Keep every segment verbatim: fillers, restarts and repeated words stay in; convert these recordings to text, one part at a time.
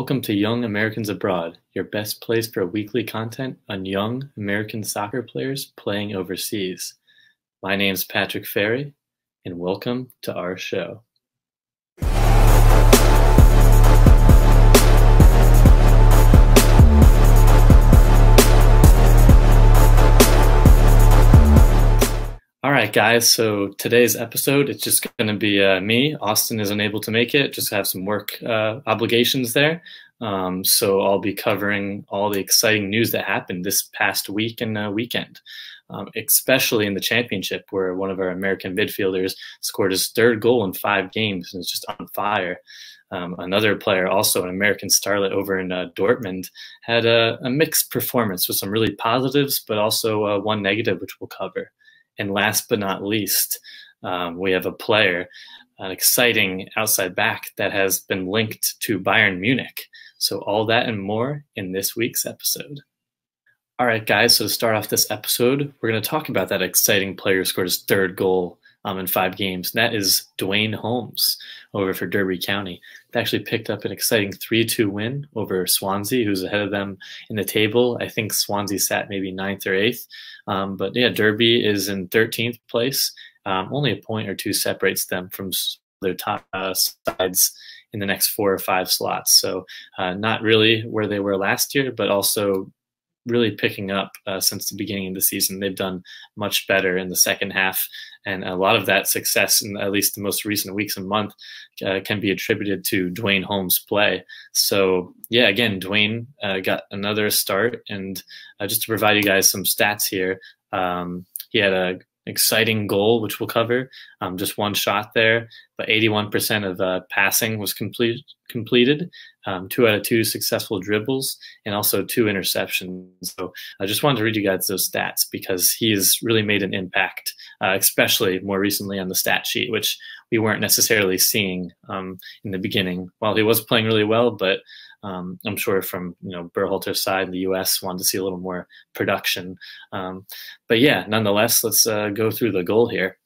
Welcome to Young Americans Abroad, your best place for weekly content on young American soccer players playing overseas. My name's Patrick Ferry, and welcome to our show. All right, guys, so today's episode, it's just going to be uh, me. Austin is unable to make it, just have some work uh, obligations there. Um, so I'll be covering all the exciting news that happened this past week and uh, weekend, um, especially in the championship where one of our American midfielders scored his third goal in five games and is just on fire. Um, another player, also an American starlet over in uh, Dortmund, had a, a mixed performance with some really positives, but also uh, one negative, which we'll cover. And last but not least, um, we have a player, an exciting outside back that has been linked to Bayern Munich. So all that and more in this week's episode. All right, guys, so to start off this episode, we're going to talk about that exciting player who scored his third goal um, in five games. And that is Duane Holmes over for Derby County. They actually picked up an exciting three two win over Swansea, who's ahead of them in the table. I think Swansea sat maybe ninth or eighth. Um, but yeah, Derby is in thirteenth place. Um, only a point or two separates them from their top uh, sides in the next four or five slots. So uh, not really where they were last year, but also really picking up uh, since the beginning of the season. They've done much better in the second half. And a lot of that success, in at least the most recent weeks and month, uh, can be attributed to Duane Holmes' play. So, yeah, again, Duane uh, got another start. And uh, just to provide you guys some stats here, um, he had an exciting goal, which we'll cover, um, just one shot there. But eighty-one percent of uh, passing was complete, completed, um, two out of two successful dribbles, and also two interceptions. So I just wanted to read you guys those stats because he has really made an impact, uh, especially more recently on the stat sheet, which we weren't necessarily seeing um, in the beginning. While he was playing really well, but um, I'm sure from you know Berhalter's side in the U S wanted to see a little more production. Um, but yeah, nonetheless, let's uh, go through the goal here.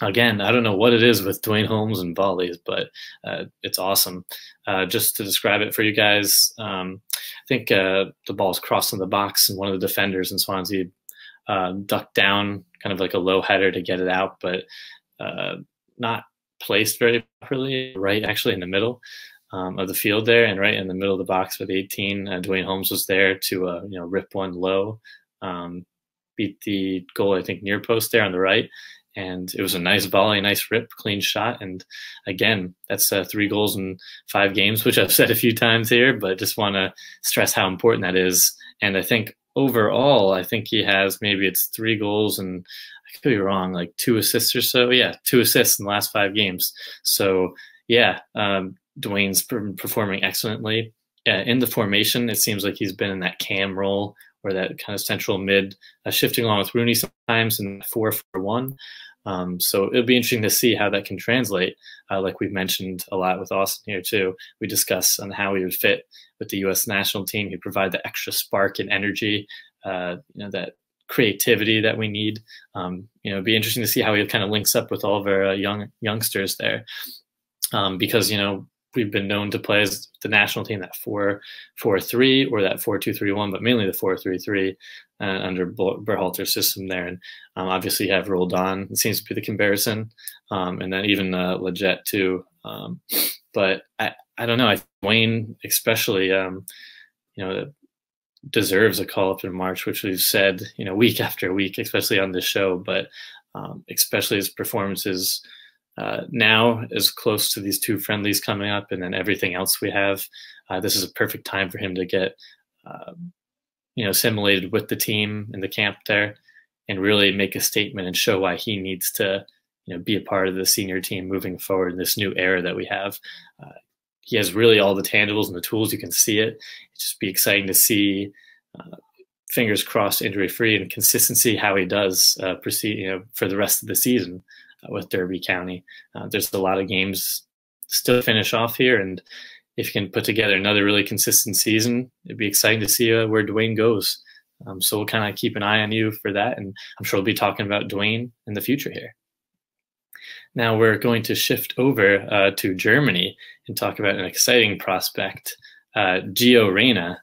Again, I don't know what it is with Duane Holmes and volleys, but uh, it's awesome. Uh, just to describe it for you guys, um, I think uh, the ball's crossed in the box, and one of the defenders in Swansea uh, ducked down, kind of like a low header to get it out, but uh, not placed very properly, right actually in the middle um, of the field there, and right in the middle of the box with eighteen. Uh, Duane Holmes was there to uh, you know rip one low, um, beat the goal, I think, near post there on the right. And it was a nice volley, nice rip, clean shot. And again, that's uh, three goals in five games, which I've said a few times here, but just want to stress how important that is. And I think overall, I think he has maybe it's three goals and I could be wrong, like two assists or so. Yeah, two assists in the last five games. So yeah, um, Duane's been performing excellently. Yeah, in the formation, it seems like he's been in that cam role, or that kind of central mid, uh, shifting along with Rooney sometimes in four four one. Um, so it'll be interesting to see how that can translate. Uh, like we've mentioned a lot with Austin here too, we discuss on how he would fit with the U S national team. He'd provide the extra spark and energy, uh, you know, that creativity that we need. Um, you know, it'd be interesting to see how he kind of links up with all of our uh, young youngsters there, um, because you know. We've been known to play as the national team that four four three or that four two three one, but mainly the four three three uh, under Berhalter's system there. And um, obviously you have Roldan, it seems to be the comparison, um, and then even uh, Leggett too. Um, but I, I don't know, I think Duane especially, um, you know, deserves a call up in March, which we've said, you know, week after week, especially on this show, but um, especially his performances. Uh, now, as close to these two friendlies coming up and then everything else we have, uh, this is a perfect time for him to get, uh, you know, assimilated with the team and the camp there and really make a statement and show why he needs to, you know, be a part of the senior team moving forward in this new era that we have. Uh, he has really all the tangibles and the tools. You can see it. It'd just be exciting to see, uh, fingers crossed, injury-free and consistency, how he does uh, proceed, you know, for the rest of the season with Derby County. Uh, there's a lot of games still to finish off here, and if you can put together another really consistent season, it'd be exciting to see uh, where Duane goes. Um, so we'll kind of keep an eye on you for that, and I'm sure we'll be talking about Duane in the future here. Now we're going to shift over uh, to Germany and talk about an exciting prospect uh, Gio Reyna,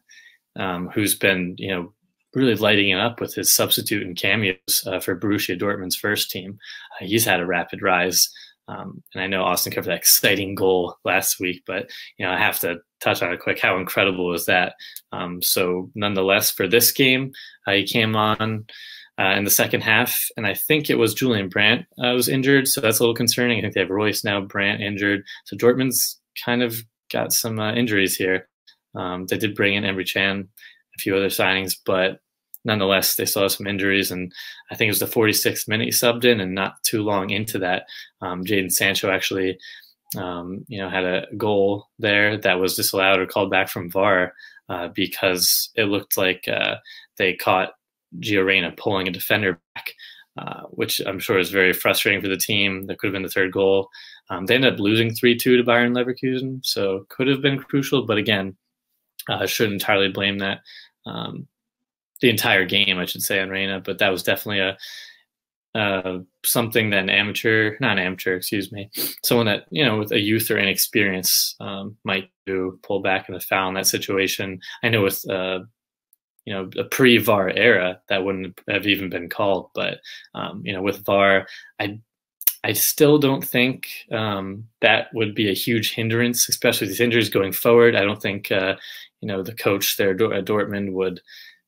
um, who's been, you know, really lighting it up with his substitute and cameos uh, for Borussia Dortmund's first team. Uh, he's had a rapid rise. Um, and I know Austin covered that exciting goal last week, but, you know, I have to touch on it quick. How incredible was that? Um, so nonetheless, for this game, uh, he came on uh, in the second half, and I think it was Julian Brandt uh, was injured. So that's a little concerning. I think they have Royce now, Brandt injured. So Dortmund's kind of got some uh, injuries here. Um, they did bring in Emre Can, a few other signings, but nonetheless, they still have some injuries, and I think it was the forty-sixth minute he subbed in, and not too long into that, um, Jadon Sancho actually, um, you know, had a goal there that was disallowed or called back from V A R uh, because it looked like uh, they caught Gio Reyna pulling a defender back, uh, which I'm sure is very frustrating for the team. That could have been the third goal. Um, they ended up losing three two to Bayern Leverkusen, so could have been crucial, but again, I uh, shouldn't entirely blame that. Um, The entire game, I should say, on Reyna, but that was definitely a uh, something that an amateur, not an amateur, excuse me, someone that, you know, with a youth or inexperience um, might do, pull back in a foul in that situation. I know with, uh, you know, a pre-V A R era, that wouldn't have even been called, but, um, you know, with V A R, I I still don't think um, that would be a huge hindrance, especially with these injuries going forward. I don't think, uh, you know, the coach there at Dortmund would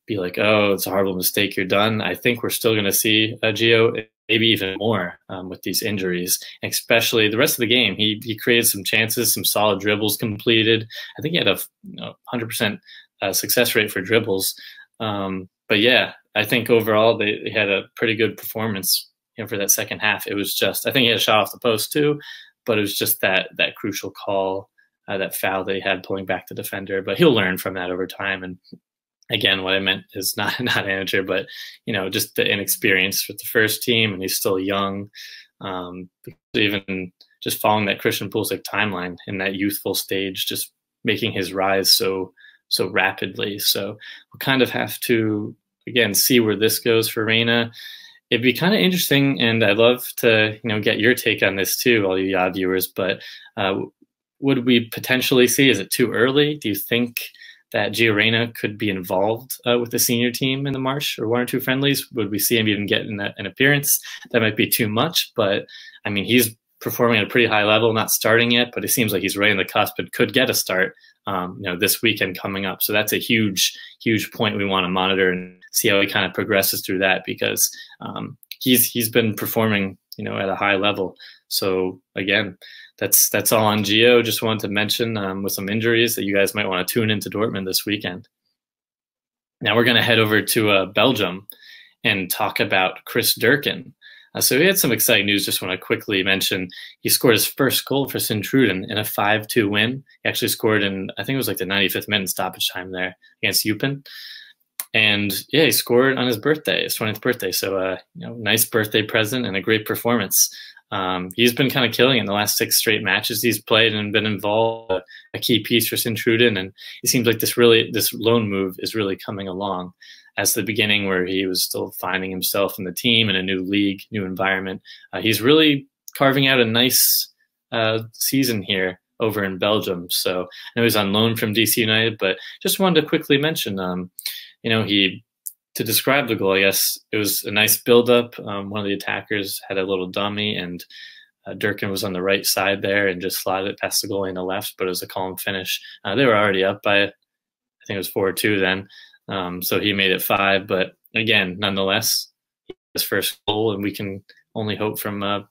be like, oh, it's a horrible mistake, you're done. I think we're still going to see uh, Gio, maybe even more um, with these injuries, especially the rest of the game. He he created some chances, some solid dribbles completed. I think he had a you know, one hundred percent uh, success rate for dribbles. Um, but yeah, I think overall they, they had a pretty good performance, you know, for that second half. It was just, I think he had a shot off the post too, but it was just that that crucial call, uh, that foul that he had pulling back the defender. But he'll learn from that over time. And again, what I meant is not not amateur, but, you know, just the inexperience with the first team, and he's still young. Um, even just following that Christian Pulisic timeline in that youthful stage, just making his rise so so rapidly. So we'll kind of have to, again, see where this goes for Reyna. It'd be kind of interesting, and I'd love to, you know, get your take on this too, all you Y A viewers, but uh, would we potentially see, is it too early? Do you think that Gio Reyna could be involved uh, with the senior team in the March or one or two friendlies? Would we see him even get in a, an appearance? That might be too much, but I mean, he's performing at a pretty high level, not starting yet, but it seems like he's right in the cusp and could get a start, um, you know, this weekend coming up. So that's a huge, huge point we want to monitor and see how he kind of progresses through that, because um, he's he's been performing, you know, at a high level. So again, that's that's all on Gio. Just wanted to mention um, with some injuries that you guys might want to tune into Dortmund this weekend. Now we're going to head over to uh, Belgium and talk about Chris Durkin. Uh, so he had some exciting news. Just want to quickly mention he scored his first goal for Sint-Truiden in a five two win. He actually scored in, I think it was like the ninety-fifth minute stoppage time there against Eupen. And yeah, he scored on his birthday, his twentieth birthday. So uh, you know, nice birthday present and a great performance. Um, he's been kind of killing it in the last six straight matches he's played and been involved, a, a key piece for Sint-Truiden. And it seems like this really, this loan move is really coming along. As the beginning where he was still finding himself in the team in a new league, new environment, uh, he's really carving out a nice uh, season here over in Belgium. So I know he's on loan from D C United, but just wanted to quickly mention, um, you know, he, to describe the goal, I guess it was a nice buildup. Um, one of the attackers had a little dummy, and uh, Durkin was on the right side there and just slotted it past the goalie on the left, but it was a calm finish. Uh, they were already up by, I think it was four two then, um, so he made it five. But again, nonetheless, his first goal, and we can only hope from uh,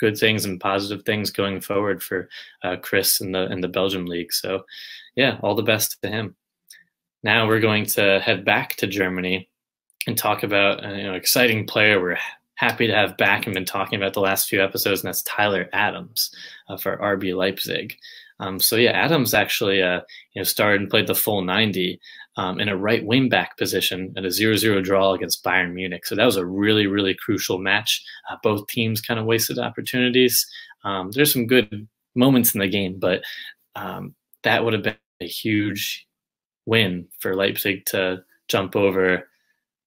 good things and positive things going forward for uh, Chris in the, in the Belgium League. So, yeah, all the best to him. Now we're going to head back to Germany and talk about an you know, exciting player we're happy to have back and been talking about the last few episodes, and that's Tyler Adams uh, for R B Leipzig. Um, so yeah, Adams actually uh, you know, started and played the full ninety um, in a right wing back position at a zero zero draw against Bayern Munich. So that was a really, really crucial match. Uh, both teams kind of wasted opportunities. Um, there's some good moments in the game, but um, that would have been a huge win for Leipzig to jump over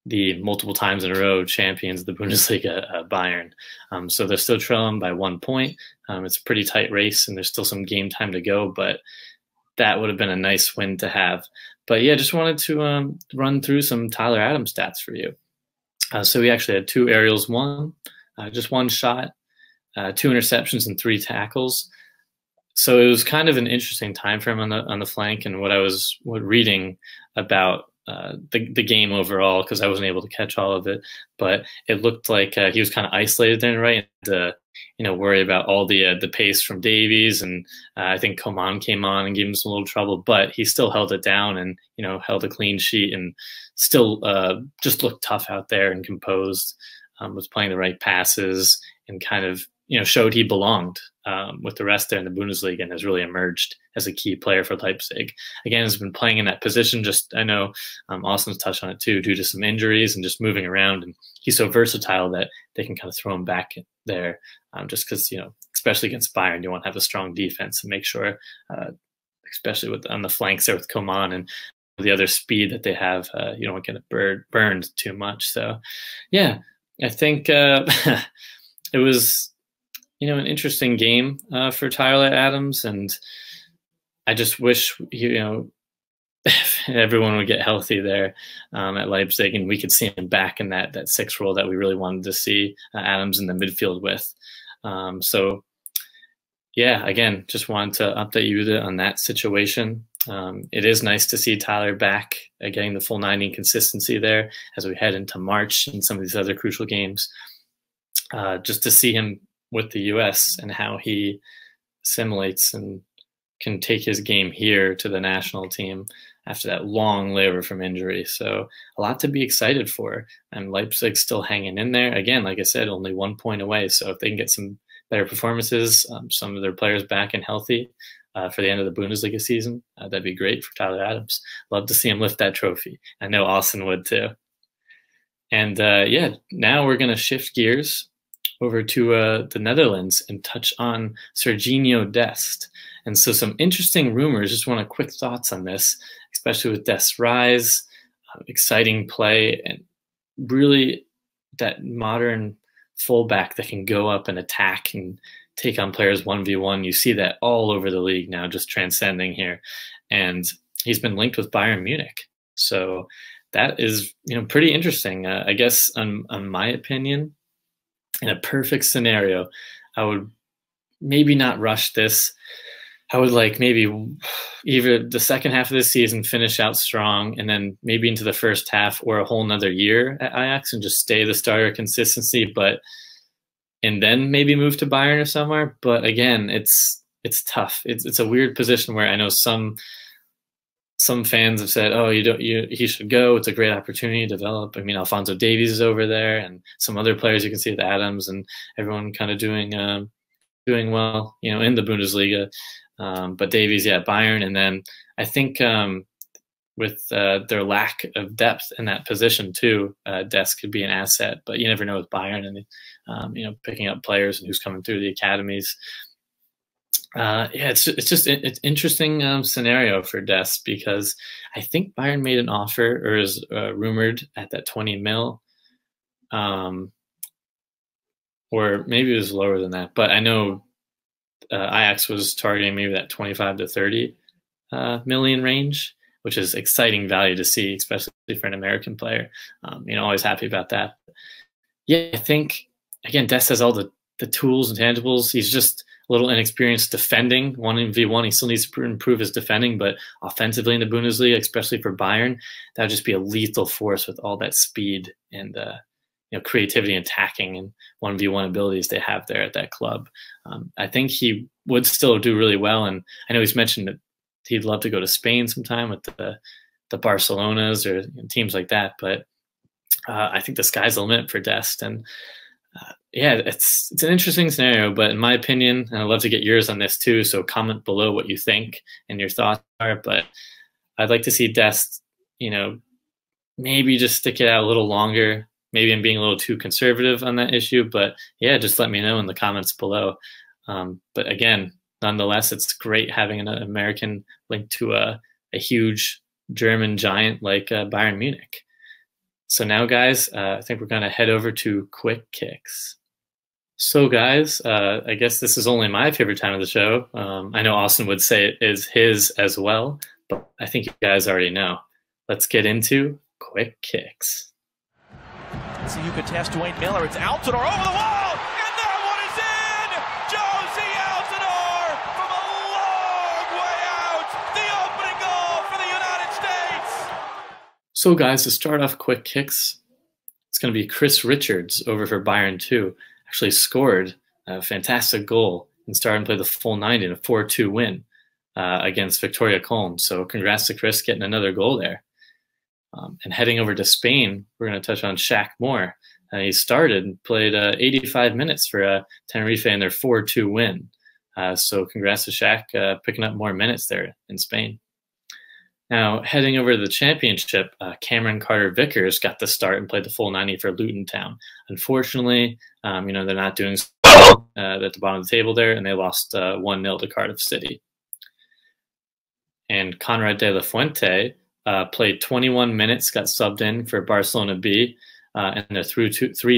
the multiple times in a row champions of the Bundesliga, uh, Bayern. Um, so they're still trailing by one point. Um, it's a pretty tight race, and there's still some game time to go, but that would have been a nice win to have. But yeah, just wanted to um, run through some Tyler Adams stats for you. Uh, so we actually had two aerials, one, uh, just one shot, uh, two interceptions and three tackles. So it was kind of an interesting time frame on the on the flank, and what I was what reading about uh, the the game overall, because I wasn't able to catch all of it, but it looked like uh, he was kind of isolated there, right? And, uh, you know, worry about all the uh, the pace from Davies, and uh, I think Coman came on and gave him some little trouble, but he still held it down and, you know, held a clean sheet and still uh, just looked tough out there and composed, um, was playing the right passes and kind of, you know, showed he belonged um, with the rest there in the Bundesliga, and has really emerged as a key player for Leipzig. Again, has been playing in that position. Just, I know um, Austin's touched on it too, due to some injuries and just moving around. And he's so versatile that they can kind of throw him back there, um, just because, you know, especially against Bayern, you want to have a strong defense and make sure, uh, especially with on the flanks there with Coman and the other speed that they have, uh, you don't get bur burned too much. So, yeah, I think uh, it was, you know, an interesting game uh, for Tyler Adams, and I just wish, you know, everyone would get healthy there um, at Leipzig, and we could see him back in that that sixth role that we really wanted to see uh, Adams in the midfield with. Um, so, yeah, again, just wanted to update you on that situation. Um, it is nice to see Tyler back, uh, getting the full ninety consistency there as we head into March and some of these other crucial games. Uh, just to see him with the U S and how he assimilates and can take his game here to the national team after that long layover from injury. So a lot to be excited for, and Leipzig still hanging in there. Again, like I said, only one point away. So if they can get some better performances, um, some of their players back and healthy uh, for the end of the Bundesliga season, uh, that'd be great for Tyler Adams. Love to see him lift that trophy. I know Austin would too. And uh, yeah, now we're going to shift gears over to uh, the Netherlands and touch on Sergiño Dest. And so some interesting rumors, just want to quick thoughts on this, especially with Dest's rise, uh, exciting play, and really that modern fullback that can go up and attack and take on players one v one. You see that all over the league now, just transcending here. And he's been linked with Bayern Munich. So that is, you know, pretty interesting. Uh, I guess, on, on my opinion, in a perfect scenario, I would maybe not rush this. I would like maybe either the second half of this season finish out strong, and then maybe into the first half or a whole nother year at Ajax and just stay the starter consistency, but and then maybe move to Bayern or somewhere. But again, it's it's tough. It's it's a weird position where I know some some fans have said, oh, you don't, you, he should go. It's a great opportunity to develop. I mean, Alphonso Davies is over there, and some other players you can see with Adams, and everyone kind of doing um, doing well, you know, in the Bundesliga. Um, but Davies, yeah, Bayern. And then I think um, with uh, their lack of depth in that position too, uh, Dest could be an asset. But you never know with Bayern and, um, you know, picking up players and who's coming through the academies. Uh, yeah, it's it's just it's interesting um, scenario for Dest, because I think Bayern made an offer, or is uh, rumored at that twenty mil, um, or maybe it was lower than that. But I know uh, Ajax was targeting maybe that twenty-five to thirty uh, million range, which is exciting value to see, especially for an American player. Um, you know, always happy about that. Yeah, I think again, Dest has all the the tools and tangibles. He's just little inexperienced defending, one v one. He still needs to improve his defending, but offensively in the Bundesliga, especially for Bayern, that would just be a lethal force with all that speed and uh, you know, creativity and attacking and one v one abilities they have there at that club. Um, I think he would still do really well, and I know he's mentioned that he'd love to go to Spain sometime with the, the Barcelonas or teams like that, but uh, I think the sky's the limit for Dest. And Uh, yeah, it's it's an interesting scenario, but in my opinion, and I'd love to get yours on this too, so comment below what you think and your thoughts are, but I'd like to see Dest, you know, maybe just stick it out a little longer. Maybe I'm being a little too conservative on that issue, but yeah, just let me know in the comments below. Um, but again, nonetheless, it's great having an American linked to a, a huge German giant like uh, Bayern Munich. So now, guys, uh, I think we're going to head over to Quick Kicks. So guys, uh, I guess this is only my favorite time of the show. Um, I know Austin would say it is his as well, but I think you guys already know. Let's get into Quick Kicks. Let's see who could test Dwayne Miller. It's Altidore over the wall, and that one is in! Josie Altidore from a long way out! The opening goal for the United States! So guys, to start off Quick Kicks, it's going to be Chris Richards over for Bayern two. Actually scored a fantastic goal and started and played the full ninety in a four two win uh, against Victoria Köln. So congrats to Chris getting another goal there. Um, and heading over to Spain, we're going to touch on Shaq Moore. Uh, he started and played uh, eighty-five minutes for uh, Tenerife in their four two win. Uh, so congrats to Shaq uh, picking up more minutes there in Spain. Now, heading over to the championship, uh, Cameron Carter-Vickers got the start and played the full ninety for Luton Town. Unfortunately, um, you know, they're not doing so well uh, at the bottom of the table there, and they lost uh, one nil to Cardiff City. And Conrad de la Fuente uh, played twenty-one minutes, got subbed in for Barcelona B, uh, and their three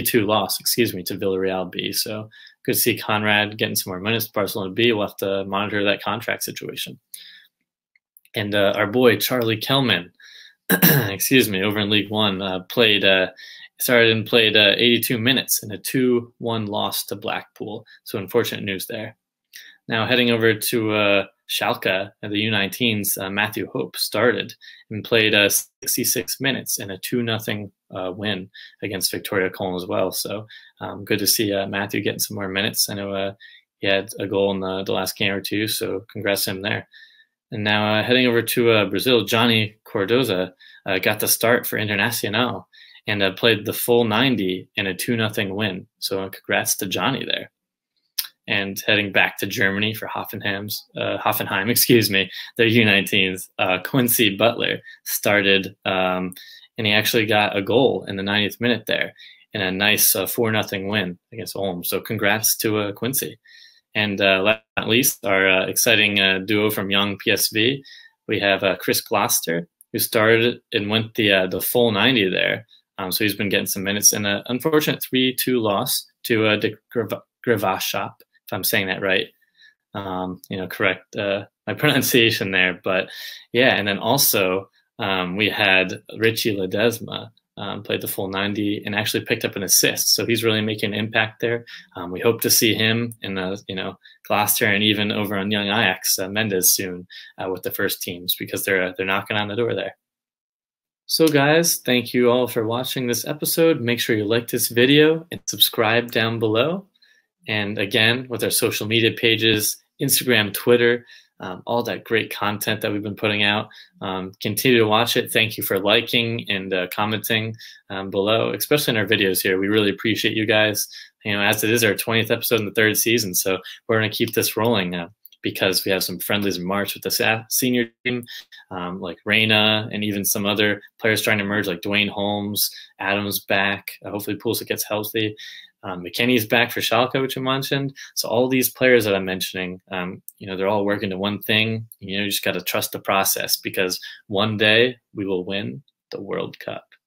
two loss, excuse me, to Villarreal B. So good to see Conrad getting some more minutes. Barcelona B, we'll have to monitor that contract situation. And uh, our boy, Charlie Kelman, excuse me, over in League One, uh, played, uh, started and played uh, eighty-two minutes in a two one loss to Blackpool. So unfortunate news there. Now heading over to uh, Schalke at the U nineteens, uh, Matthew Hope started and played uh, sixty-six minutes in a two nothing uh, win against Victoria Köln as well. So um, good to see uh, Matthew getting some more minutes. I know uh, he had a goal in the, the last game or two, so congrats to him there. And now uh, heading over to uh, Brazil, Johnny Cardoza uh, got the start for Internacional and uh, played the full ninety in a two nothing win. So congrats to Johnny there. And heading back to Germany for Hoffenheim's, uh, Hoffenheim, excuse me, their U nineteens, uh, Quincy Butler started um, and he actually got a goal in the ninetieth minute there in a nice uh, four nothing win against Ulm. So congrats to uh, Quincy. And uh, last but not least, our uh, exciting uh, duo from Young P S V, we have uh, Chris Gloucester, who started and went the uh, the full ninety there. Um, so he's been getting some minutes in an unfortunate three two loss to uh, De Gravashop, if I'm saying that right. Um, you know, correct uh, my pronunciation there. But yeah, and then also um, we had Richie Ledesma. Um, played the full ninety and actually picked up an assist, so he's really making an impact there. Um, we hope to see him in uh, you know Gloucester and even over on Young Ajax uh, Mendes soon uh, with the first teams, because they're uh, they're knocking on the door there. So guys, thank you all for watching this episode. Make sure you like this video and subscribe down below. And again, with our social media pages, Instagram, Twitter. Um, all that great content that we've been putting out. Um, continue to watch it. Thank you for liking and uh, commenting um, below, especially in our videos here. We really appreciate you guys. You know, as it is our twentieth episode in the third season, so we're going to keep this rolling now, because we have some friendlies in March with the senior team, um, like Reyna, and even some other players trying to emerge, like Duane Holmes, Adams back. Uh, hopefully Pulisic gets healthy. Um, McKennie's back for Schalke, which I mentioned. So all these players that I'm mentioning, um, you know, they're all working to one thing. You know, you just got to trust the process, because one day we will win the World Cup.